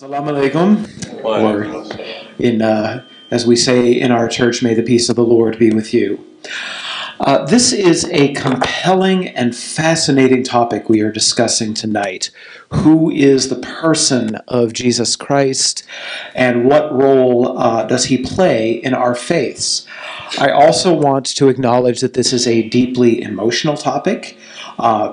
Assalamu alaikum. Or as we say in our church, may the peace of the Lord be with you. This is a compelling and fascinating topic we are discussing tonight. Who is the person of Jesus Christ, and what role does he play in our faiths? I also want to acknowledge that this is a deeply emotional topic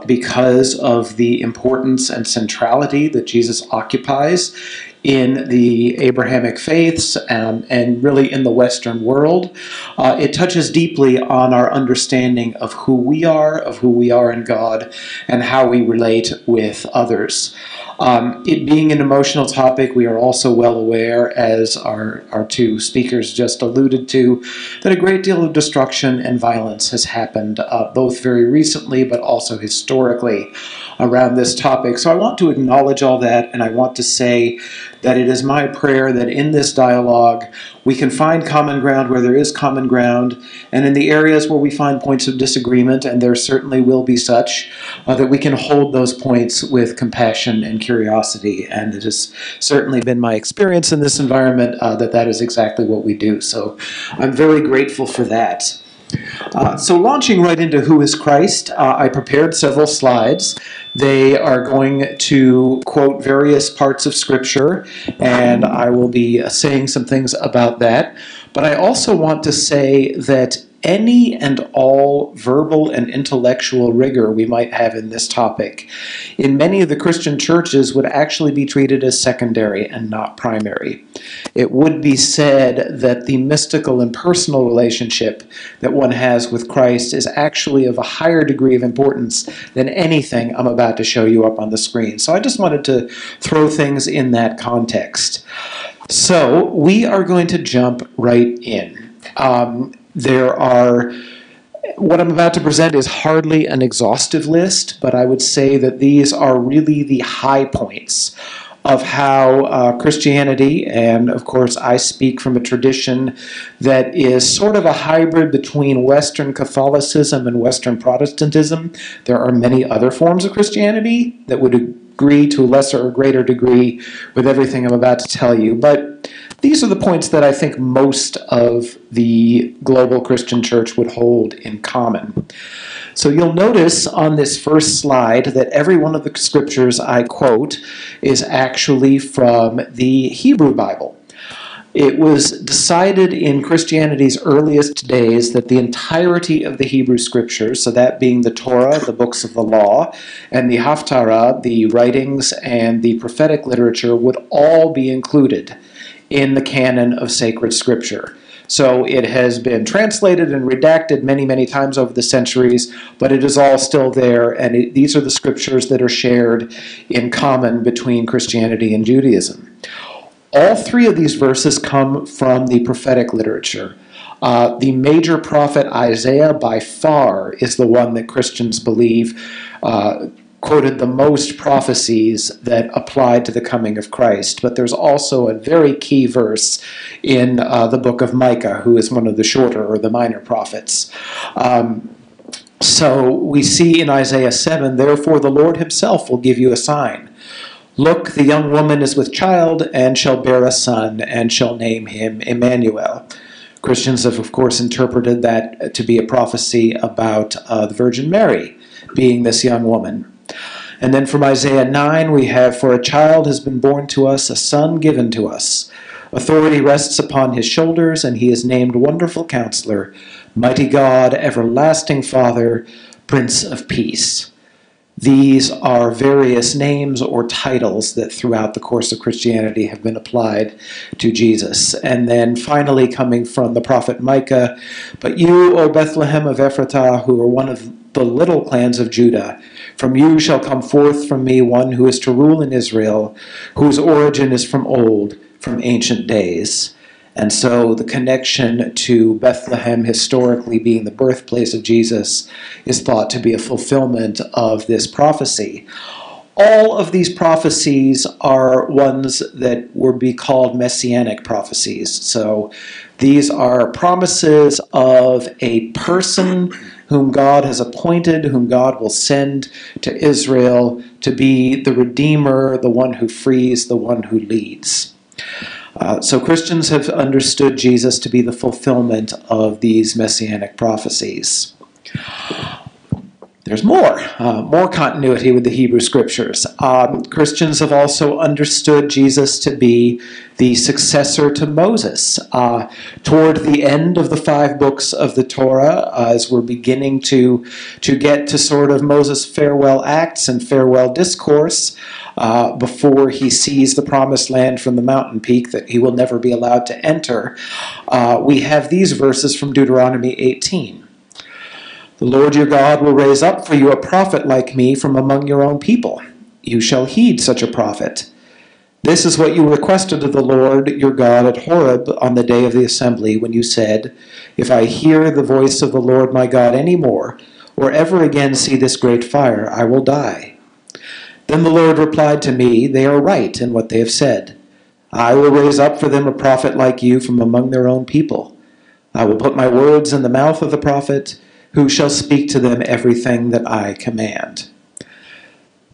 because of the importance and centrality that Jesus occupies in the Abrahamic faiths and really in the Western world. It touches deeply on our understanding of who we are, in God, and how we relate with others. It being an emotional topic, we are also well aware, as our two speakers just alluded to, that a great deal of destruction and violence has happened, both very recently but also historically around this topic. So I want to acknowledge all that, and I want to say that it is my prayer that in this dialogue we can find common ground where there is common ground, and in the areas where we find points of disagreement, and there certainly will be such, that we can hold those points with compassion and curiosity. And it has certainly been my experience in this environment that is exactly what we do. So I'm very grateful for that. So launching right into Who is Christ, I prepared several slides. They are going to quote various parts of Scripture, and I will be saying some things about that. But I also want to say that any and all verbal and intellectual rigor we might have in this topic, in many of the Christian churches, would actually be treated as secondary and not primary. It would be said that the mystical and personal relationship that one has with Christ is actually of a higher degree of importance than anything I'm about to show you up on the screen. So I just wanted to throw things in that context. So we are going to jump right in. What I'm about to present is hardly an exhaustive list, but I would say that these are really the high points of how Christianity, and of course I speak from a tradition that is sort of a hybrid between Western Catholicism and Western Protestantism. There are many other forms of Christianity that would agree to a lesser or greater degree with everything I'm about to tell you, but these are the points that I think most of the global Christian church would hold in common. So you'll notice on this first slide that every one of the scriptures I quote is actually from the Hebrew Bible. It was decided in Christianity's earliest days that the entirety of the Hebrew Scriptures, so that being the Torah, the books of the law, and the Haftarah, the writings and the prophetic literature, would all be included in the canon of sacred Scripture. So it has been translated and redacted many, many times over the centuries, but it is all still there, and these are the Scriptures that are shared in common between Christianity and Judaism. All three of these verses come from the prophetic literature. The major prophet Isaiah, by far, is the one that Christians believe quoted the most prophecies that applied to the coming of Christ. But there's also a very key verse in the book of Micah, who is one of the shorter or the minor prophets. So we see in Isaiah 7, "Therefore the Lord himself will give you a sign. Look, the young woman is with child, and shall bear a son, and shall name him Emmanuel." Christians have, of course, interpreted that to be a prophecy about the Virgin Mary being this young woman. And then from Isaiah 9, we have, "For a child has been born to us, a son given to us. Authority rests upon his shoulders, and he is named Wonderful Counselor, Mighty God, Everlasting Father, Prince of Peace." These are various names or titles that throughout the course of Christianity have been applied to Jesus. And then finally, coming from the prophet Micah, "But you, O Bethlehem of Ephrathah, who are one of the little clans of Judah, from you shall come forth from me one who is to rule in Israel, whose origin is from old, from ancient days." And so the connection to Bethlehem historically being the birthplace of Jesus is thought to be a fulfillment of this prophecy. All of these prophecies are ones that would be called messianic prophecies. So these are promises of a person whom God has appointed, whom God will send to Israel to be the Redeemer, the one who frees, the one who leads. So Christians have understood Jesus to be the fulfillment of these messianic prophecies. There's more continuity with the Hebrew Scriptures. Christians have also understood Jesus to be the successor to Moses. Toward the end of the 5 books of the Torah, as we're beginning to get to sort of Moses' farewell acts and farewell discourse, before he sees the promised land from the mountain peak that he will never be allowed to enter, we have these verses from Deuteronomy 18. The Lord your God will raise up for you a prophet like me from among your own people. You shall heed such a prophet. This is what you requested of the Lord your God at Horeb on the day of the assembly, when you said, "If I hear the voice of the Lord my God any more, or ever again see this great fire, I will die." Then the Lord replied to me, "They are right in what they have said. I will raise up for them a prophet like you from among their own people. I will put my words in the mouth of the prophet, who shall speak to them everything that I command."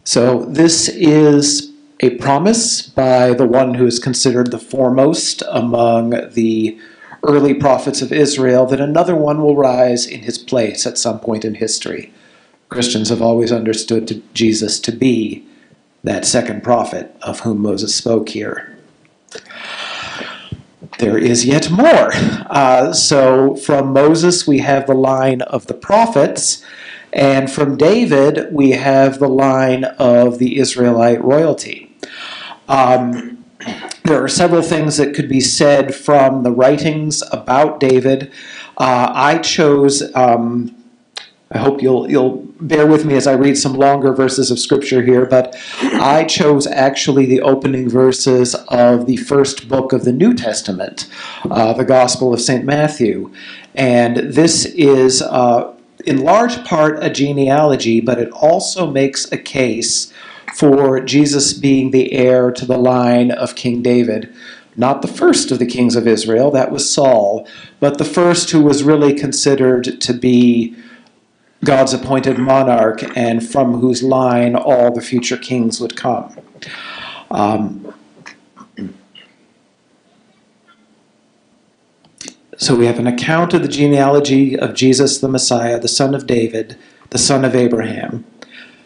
So this is a promise by the one who is considered the foremost among the early prophets of Israel that another one will rise in his place at some point in history. Christians have always understood Jesus to be that second prophet of whom Moses spoke here. There is yet more. So from Moses, we have the line of the prophets, and from David, we have the line of the Israelite royalty. There are several things that could be said from the writings about David. I chose... I hope you'll bear with me as I read some longer verses of Scripture here, but I chose actually the opening verses of the first book of the New Testament, the Gospel of St. Matthew. And this is in large part a genealogy, but it also makes a case for Jesus being the heir to the line of King David. Not the first of the kings of Israel, that was Saul, but the first who was really considered to be God's appointed monarch, and from whose line all the future kings would come. So we have an account of the genealogy of Jesus the Messiah, the son of David, the son of Abraham.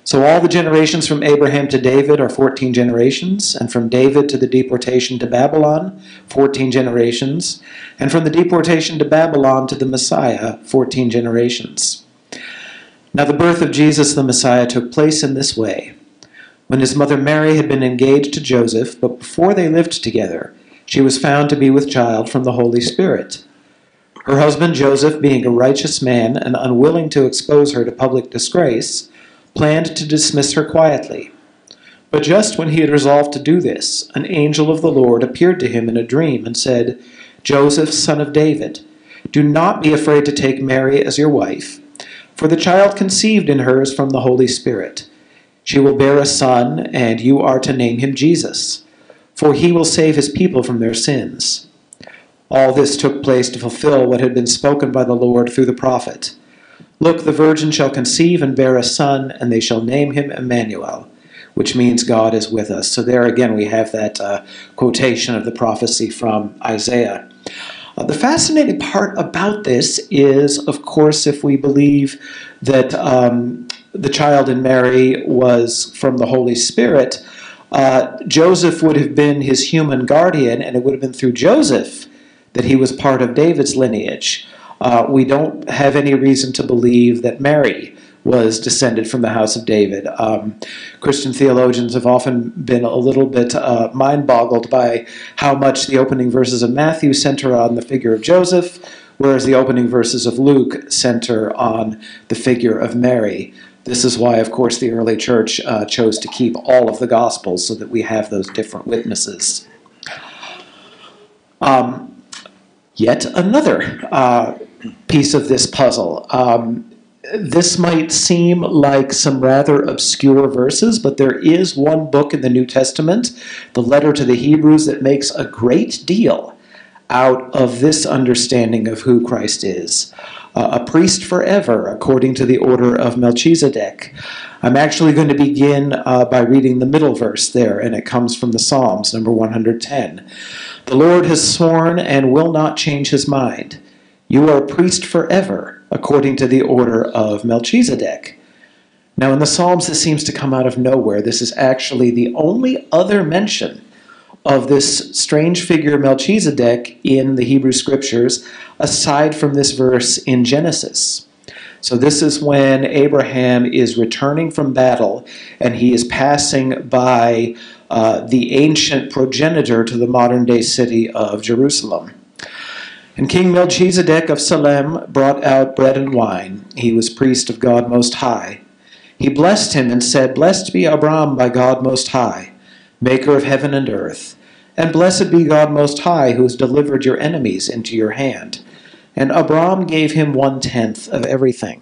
So all the generations from Abraham to David are 14 generations, and from David to the deportation to Babylon, 14 generations, and from the deportation to Babylon to the Messiah, 14 generations. Now the birth of Jesus the Messiah took place in this way. When his mother Mary had been engaged to Joseph, but before they lived together, she was found to be with child from the Holy Spirit. Her husband Joseph, being a righteous man and unwilling to expose her to public disgrace, planned to dismiss her quietly. But just when he had resolved to do this, an angel of the Lord appeared to him in a dream and said, "Joseph, son of David, do not be afraid to take Mary as your wife, for the child conceived in her is from the Holy Spirit. She will bear a son, and you are to name him Jesus, for he will save his people from their sins." All this took place to fulfill what had been spoken by the Lord through the prophet. "Look, the virgin shall conceive and bear a son, and they shall name him Emmanuel," which means God is with us. So there again we have that quotation of the prophecy from Isaiah. The fascinating part about this is, of course, if we believe that the child in Mary was from the Holy Spirit, Joseph would have been his human guardian, and it would have been through Joseph that he was part of David's lineage. We don't have any reason to believe that Mary was descended from the house of David. Christian theologians have often been a little bit mind-boggled by how much the opening verses of Matthew center on the figure of Joseph, whereas the opening verses of Luke center on the figure of Mary. This is why, of course, the early church chose to keep all of the Gospels so that we have those different witnesses. Yet another piece of this puzzle. This might seem like some rather obscure verses, but there is one book in the New Testament, the letter to the Hebrews, that makes a great deal out of this understanding of who Christ is. A priest forever, according to the order of Melchizedek. I'm actually going to begin by reading the middle verse there, and it comes from the Psalms, number 110. The Lord has sworn and will not change his mind. You are a priest forever, according to the order of Melchizedek. Now, in the Psalms, this seems to come out of nowhere. This is actually the only other mention of this strange figure Melchizedek in the Hebrew Scriptures, aside from this verse in Genesis. So this is when Abraham is returning from battle, and he is passing by the ancient progenitor to the modern-day city of Jerusalem. And King Melchizedek of Salem brought out bread and wine. He was priest of God Most High. He blessed him and said, "Blessed be Abram by God Most High, maker of heaven and earth. And blessed be God Most High, who has delivered your enemies into your hand." And Abram gave him 1/10 of everything.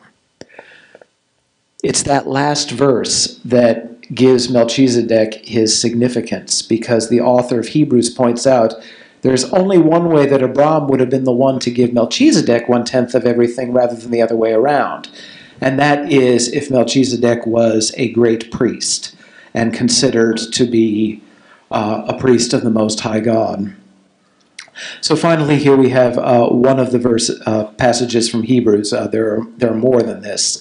It's that last verse that gives Melchizedek his significance, because the author of Hebrews points out there's only one way that Abram would have been the one to give Melchizedek 1/10 of everything rather than the other way around, and that is if Melchizedek was a great priest and considered to be a priest of the Most High God. So finally, here we have one of the passages from Hebrews. There are more than this.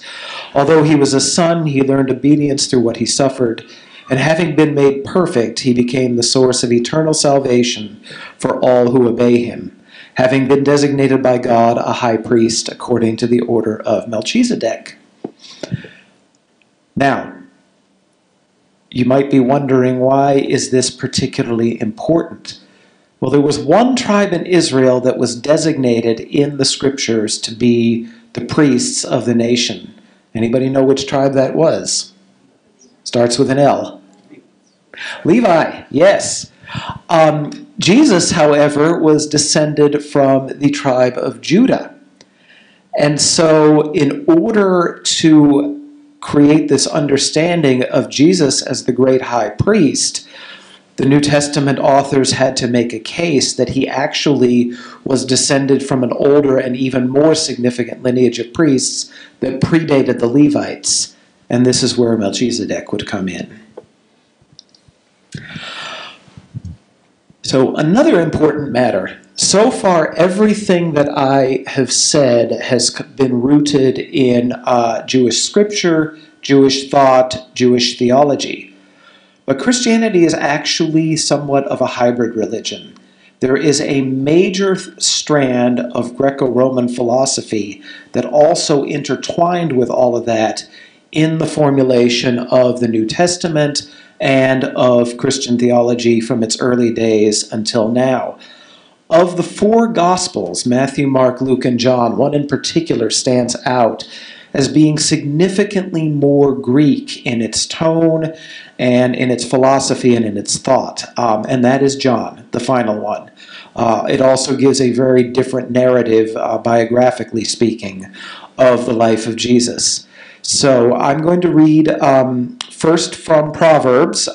Although he was a son, he learned obedience through what he suffered, and having been made perfect, he became the source of eternal salvation for all who obey him, having been designated by God a high priest according to the order of Melchizedek. Now, you might be wondering, why is this particularly important? Well, there was one tribe in Israel that was designated in the Scriptures to be the priests of the nation. Anybody know which tribe that was? Starts with an L. Levi, yes. Jesus, however, was descended from the tribe of Judah. And so in order to create this understanding of Jesus as the great high priest, the New Testament authors had to make a case that he actually was descended from an older and even more significant lineage of priests that predated the Levites. And this is where Melchizedek would come in. So another important matter. So far, everything that I have said has been rooted in Jewish scripture, Jewish thought, Jewish theology. But Christianity is actually somewhat of a hybrid religion. There is a major strand of Greco-Roman philosophy that also intertwined with all of that in the formulation of the New Testament and of Christian theology from its early days until now. Of the four Gospels, Matthew, Mark, Luke, and John, one in particular stands out as being significantly more Greek in its tone and in its philosophy and in its thought, and that is John, the final one. It also gives a very different narrative, biographically speaking, of the life of Jesus. So I'm going to read first from Proverbs,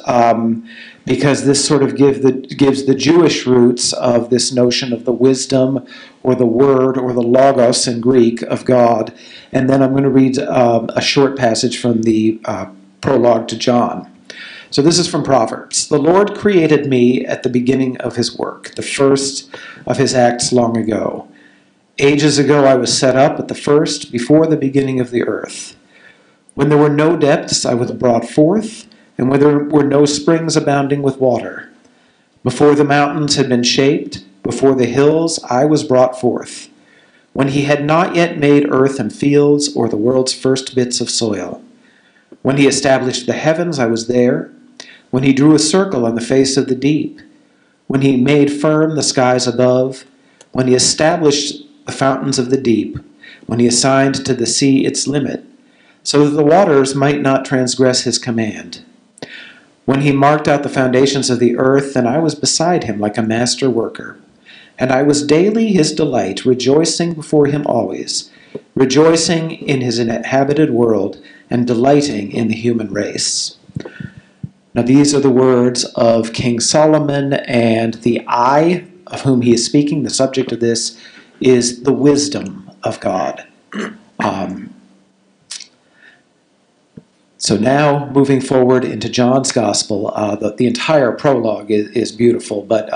because this sort of gives the Jewish roots of this notion of the wisdom or the word or the logos in Greek of God. And then I'm going to read a short passage from the prologue to John. So this is from Proverbs. "The Lord created me at the beginning of his work, the first of his acts long ago. Ages ago I was set up at the first, before the beginning of the earth. When there were no depths, I was brought forth, and when there were no springs abounding with water. Before the mountains had been shaped, before the hills, I was brought forth, when he had not yet made earth and fields, or the world's first bits of soil. When he established the heavens, I was there. When he drew a circle on the face of the deep. When he made firm the skies above. When he established the fountains of the deep. When he assigned to the sea its limit, so that the waters might not transgress his command. When he marked out the foundations of the earth, and I was beside him like a master worker. And I was daily his delight, rejoicing before him always, rejoicing in his inhabited world, and delighting in the human race." Now these are the words of King Solomon, and the eye of whom he is speaking, the subject of this, is the wisdom of God. So now, moving forward into John's Gospel, the entire prologue is beautiful, but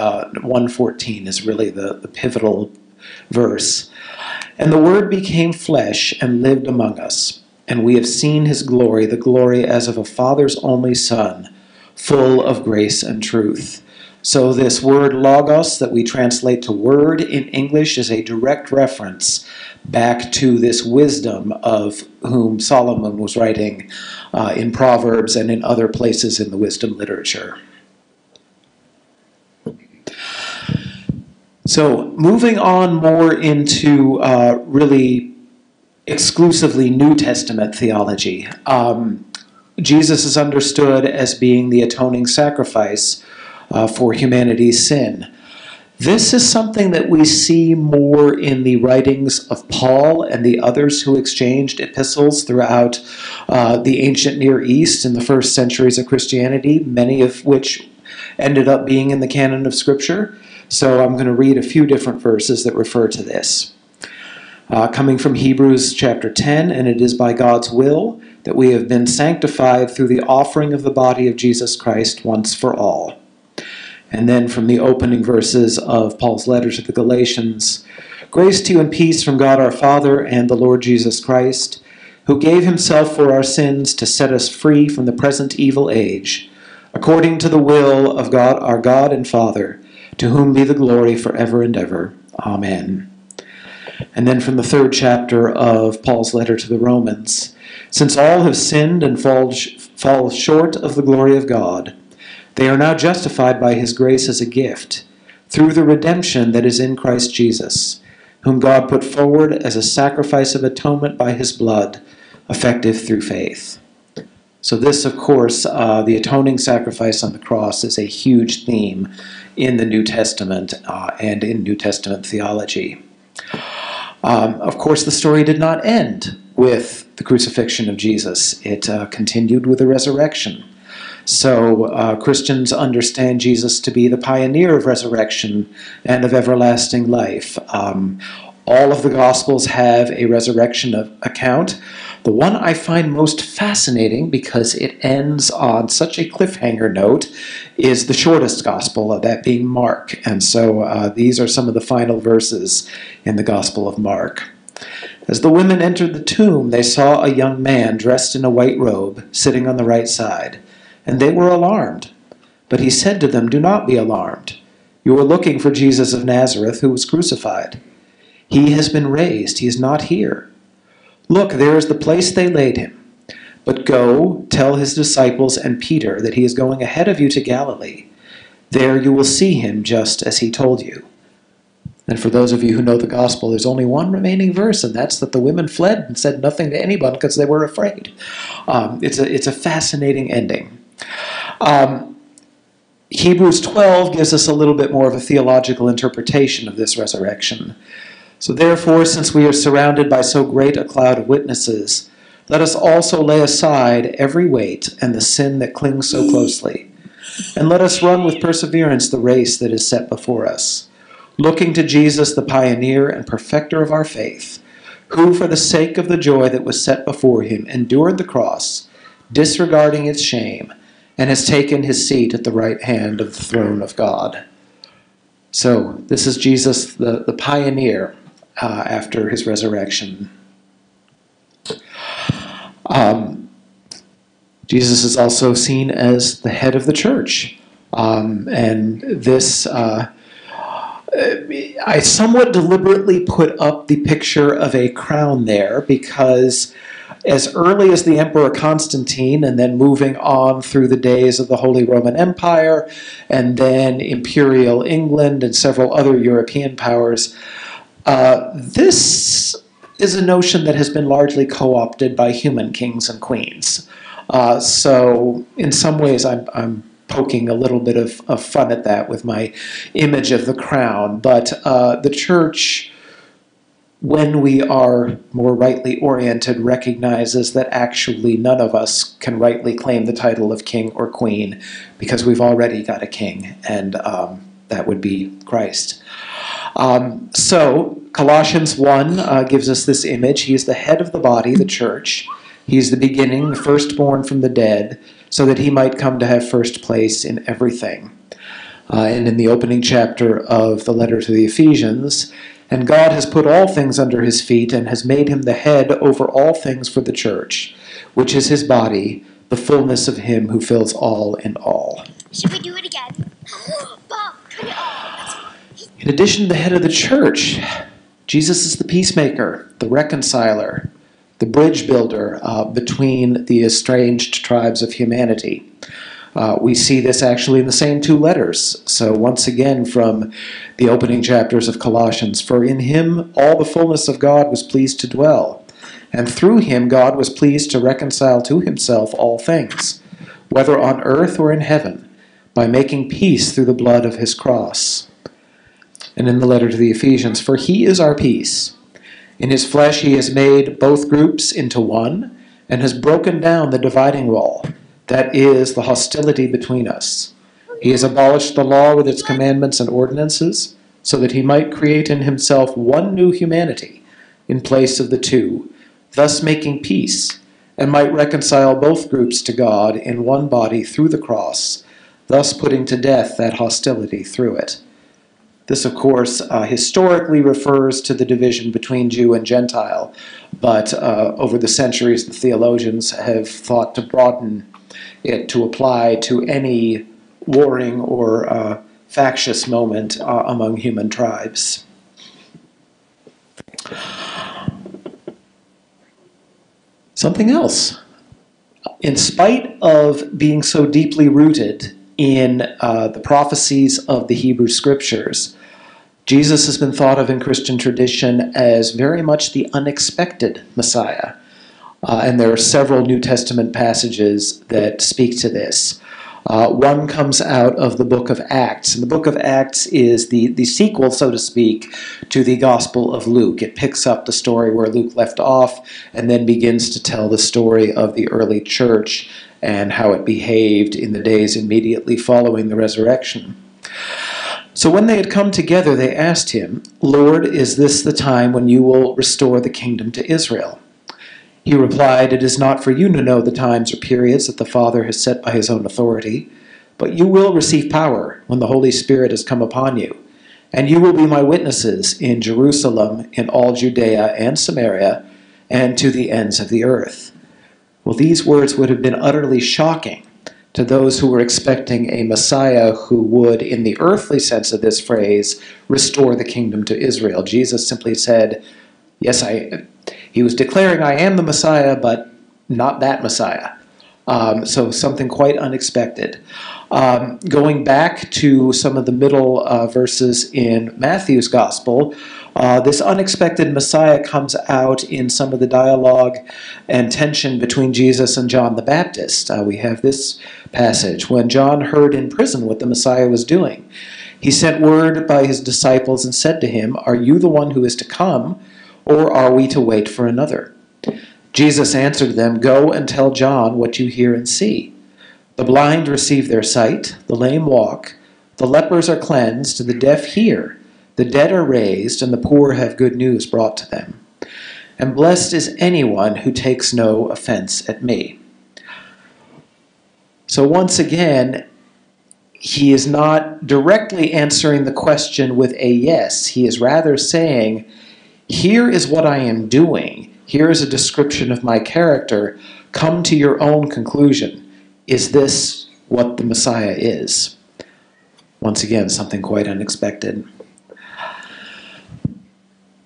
1:14 is really the pivotal verse. And the Word became flesh and lived among us, and we have seen his glory, the glory as of a Father's only Son, full of grace and truth. So this word logos that we translate to word in English is a direct reference back to this wisdom of whom Solomon was writing in Proverbs and in other places in the wisdom literature. So moving on more into really exclusively New Testament theology, Jesus is understood as being the atoning sacrifice for humanity's sin. This is something that we see more in the writings of Paul and the others who exchanged epistles throughout the ancient Near East in the first centuries of Christianity, many of which ended up being in the canon of Scripture. So I'm going to read a few different verses that refer to this. Coming from Hebrews chapter 10, and it is by God's will that we have been sanctified through the offering of the body of Jesus Christ once for all. And then from the opening verses of Paul's letter to the Galatians, grace to you and peace from God our Father and the Lord Jesus Christ, who gave himself for our sins to set us free from the present evil age, according to the will of God our God and Father, to whom be the glory forever and ever. Amen. And then from the third chapter of Paul's letter to the Romans, since all have sinned and fall short of the glory of God, they are now justified by his grace as a gift, through the redemption that is in Christ Jesus, whom God put forward as a sacrifice of atonement by his blood, effective through faith. So this, of course, the atoning sacrifice on the cross is a huge theme in the New Testament and in New Testament theology. Of course, the story did not end with the crucifixion of Jesus. It continued with the resurrection. So Christians understand Jesus to be the pioneer of resurrection and of everlasting life. All of the Gospels have a resurrection account. The one I find most fascinating, because it ends on such a cliffhanger note, is the shortest Gospel, of that being Mark. And so these are some of the final verses in the Gospel of Mark. As the women entered the tomb, they saw a young man dressed in a white robe, sitting on the right side. And they were alarmed. But he said to them, do not be alarmed. You are looking for Jesus of Nazareth, who was crucified. He has been raised. He is not here. Look, there is the place they laid him. But go, tell his disciples and Peter that he is going ahead of you to Galilee. There you will see him just as he told you. And for those of you who know the Gospel, there's only one remaining verse, and that's that the women fled and said nothing to anyone because they were afraid. It's a fascinating ending. Hebrews 12 gives us a little bit more of a theological interpretation of this resurrection. So therefore, since we are surrounded by so great a cloud of witnesses, let us also lay aside every weight and the sin that clings so closely, and let us run with perseverance the race that is set before us, looking to Jesus, the pioneer and perfecter of our faith, who for the sake of the joy that was set before him endured the cross, disregarding its shame, and has taken his seat at the right hand of the throne of God. So this is Jesus, the pioneer, after his resurrection. Jesus is also seen as the head of the church. And this, I somewhat deliberately put up the picture of a crown there, because as early as the Emperor Constantine, and then moving on through the days of the Holy Roman Empire, and then Imperial England and several other European powers, this is a notion that has been largely co-opted by human kings and queens. So in some ways I'm poking a little bit of fun at that with my image of the crown, but the church, when we are more rightly oriented, recognizes that actually none of us can rightly claim the title of king or queen, because we've already got a king, and that would be Christ. So Colossians 1 gives us this image. He is the head of the body, the church. He is the beginning, the firstborn from the dead, so that he might come to have first place in everything. And in the opening chapter of the letter to the Ephesians, and God has put all things under his feet and has made him the head over all things for the church, which is his body, the fullness of him who fills all in all. Should we do it again? In addition to the head of the church, Jesus is the peacemaker, the reconciler, the bridge builder between the estranged tribes of humanity. We see this actually in the same two letters. So once again from the opening chapters of Colossians, for in him all the fullness of God was pleased to dwell, and through him God was pleased to reconcile to himself all things, whether on earth or in heaven, by making peace through the blood of his cross. And in the letter to the Ephesians, for he is our peace. In his flesh he has made both groups into one, and has broken down the dividing wall, that is, the hostility between us. He has abolished the law with its commandments and ordinances, so that he might create in himself one new humanity in place of the two, thus making peace, and might reconcile both groups to God in one body through the cross, thus putting to death that hostility through it. This, of course, historically refers to the division between Jew and Gentile, but over the centuries, the theologians have thought to broaden it to apply to any warring or factious moment among human tribes. Something else. In spite of being so deeply rooted in the prophecies of the Hebrew Scriptures, Jesus has been thought of in Christian tradition as very much the unexpected Messiah. And there are several New Testament passages that speak to this. One comes out of the Book of Acts. And the Book of Acts is the sequel, so to speak, to the Gospel of Luke. It picks up the story where Luke left off and then begins to tell the story of the early church and how it behaved in the days immediately following the resurrection. So when they had come together, they asked him, "Lord, is this the time when you will restore the kingdom to Israel?" He replied, "It is not for you to know the times or periods that the Father has set by his own authority, but you will receive power when the Holy Spirit has come upon you, and you will be my witnesses in Jerusalem, in all Judea and Samaria, and to the ends of the earth." Well, these words would have been utterly shocking to those who were expecting a Messiah who would, in the earthly sense of this phrase, restore the kingdom to Israel. Jesus simply said, yes, he was declaring, I am the Messiah, but not that Messiah. So something quite unexpected. Going back to some of the middle verses in Matthew's Gospel, this unexpected Messiah comes out in some of the dialogue and tension between Jesus and John the Baptist. We have this passage. When John heard in prison what the Messiah was doing, he sent word by his disciples and said to him, "Are you the one who is to come, or are we to wait for another?" Jesus answered them, "Go and tell John what you hear and see. The blind receive their sight, the lame walk, the lepers are cleansed, the deaf hear, the dead are raised, and the poor have good news brought to them. And blessed is anyone who takes no offense at me." So once again, he is not directly answering the question with a yes. He is rather saying, here is what I am doing. Here is a description of my character. Come to your own conclusion. Is this what the Messiah is? Once again, something quite unexpected.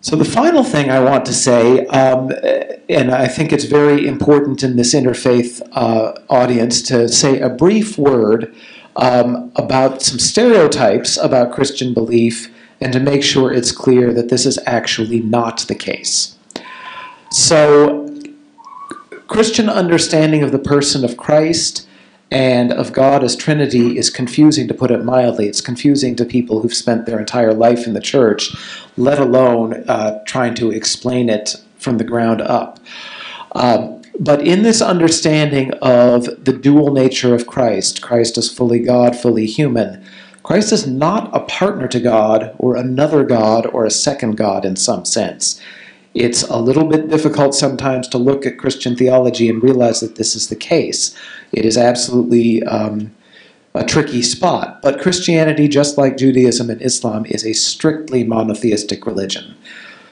So the final thing I want to say, and I think it's very important in this interfaith audience to say a brief word about some stereotypes about Christian belief and to make sure it's clear that this is actually not the case. So Christian understanding of the person of Christ and of God as Trinity is confusing, to put it mildly. It's confusing to people who've spent their entire life in the church, let alone trying to explain it from the ground up. But in this understanding of the dual nature of Christ, Christ is fully God, fully human, Christ is not a partner to God or another God or a second God in some sense. It's a little bit difficult sometimes to look at Christian theology and realize that this is the case. It is absolutely a tricky spot. But Christianity, just like Judaism and Islam, is a strictly monotheistic religion.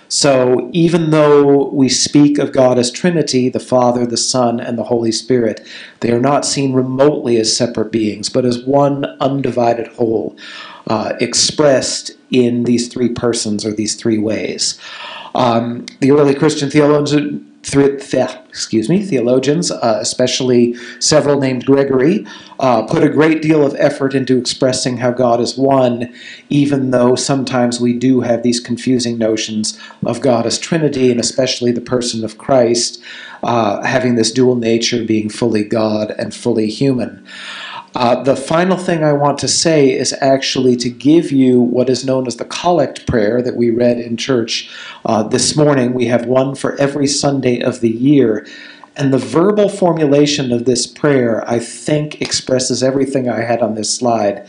So even though we speak of God as Trinity, the Father, the Son, and the Holy Spirit, they are not seen remotely as separate beings, but as one undivided whole, expressed in these three persons or these three ways. The early Christian theologians, especially several named Gregory, put a great deal of effort into expressing how God is one, even though sometimes we do have these confusing notions of God as Trinity, and especially the person of Christ having this dual nature, being fully God and fully human. The final thing I want to say is actually to give you what is known as the collect prayer that we read in church this morning. We have one for every Sunday of the year. And the verbal formulation of this prayer, I think, expresses everything I had on this slide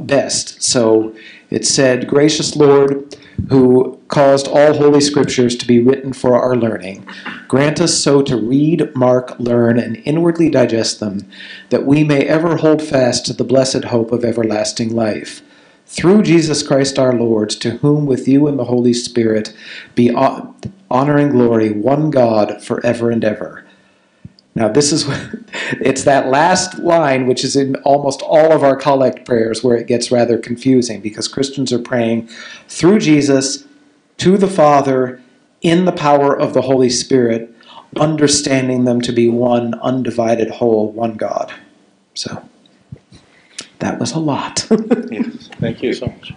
best. So it said, "Gracious Lord, who caused all Holy Scriptures to be written for our learning, grant us so to read, mark, learn, and inwardly digest them, that we may ever hold fast to the blessed hope of everlasting life. Through Jesus Christ our Lord, to whom with you and the Holy Spirit be honor and glory, one God, forever and ever." Now this is, it's that last line which is in almost all of our collect prayers where it gets rather confusing, because Christians are praying through Jesus, to the Father, in the power of the Holy Spirit, understanding them to be one undivided whole, one God. So that was a lot. Yes. Thank you so much.